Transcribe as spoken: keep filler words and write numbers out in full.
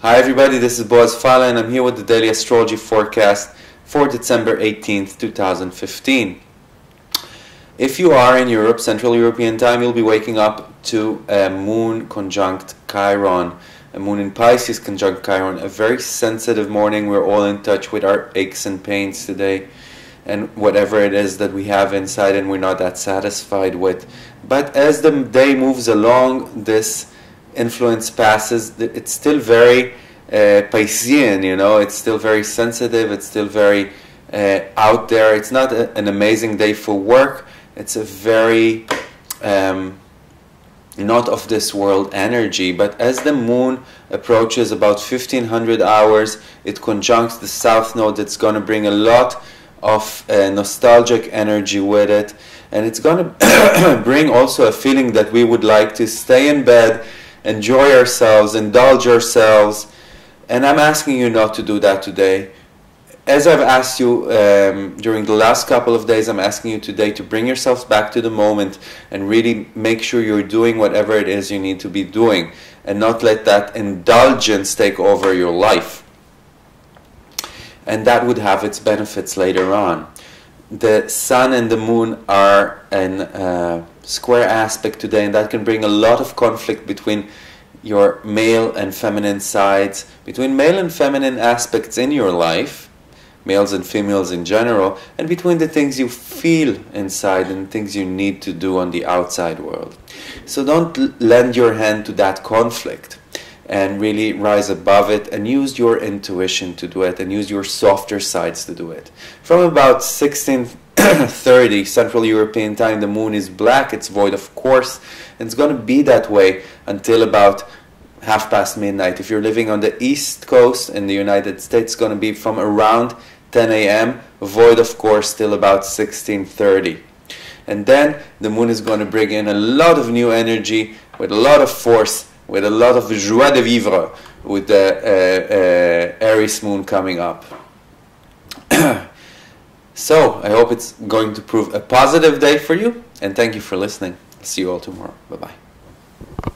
Hi everybody, this is Boaz Fyler and I'm here with the Daily Astrology Forecast for December eighteenth, two thousand fifteen. If you are in Europe, Central European time, you'll be waking up to a moon conjunct Chiron. A moon in Pisces conjunct Chiron. A very sensitive morning. We're all in touch with our aches and pains today and whatever it is that we have inside and we're not that satisfied with. But as the day moves along, this influence passes. It's still very uh, Piscean, you know, it's still very sensitive, it's still very uh, out there. It's not a, an amazing day for work. It's a very um, not of this world energy. But as the moon approaches about fifteen hundred hours, it conjuncts the south node. It's going to bring a lot of uh, nostalgic energy with it, and it's going to bring also a feeling that we would like to stay in bed, enjoy ourselves, indulge ourselves, and I'm asking you not to do that today. As I've asked you um, during the last couple of days, I'm asking you today to bring yourselves back to the moment and really make sure you're doing whatever it is you need to be doing and not let that indulgence take over your life. And that would have its benefits later on. The sun and the moon are in uh, square aspect today, and that can bring a lot of conflict between your male and feminine sides, between male and feminine aspects in your life, males and females in general, and between the things you feel inside and things you need to do on the outside world. So don't lend your hand to that conflict, and really rise above it and use your intuition to do it and use your softer sides to do it. From about sixteen thirty Central European time, the moon is black, it's void of course, and it's going to be that way until about half past midnight. If you're living on the East Coast in the United States, it's going to be from around ten A M, void of course, till about sixteen thirty. And then the moon is going to bring in a lot of new energy with a lot of force, with a lot of joie de vivre, with the uh, uh, Aries moon coming up. So, I hope it's going to prove a positive day for you, and thank you for listening. See you all tomorrow. Bye-bye.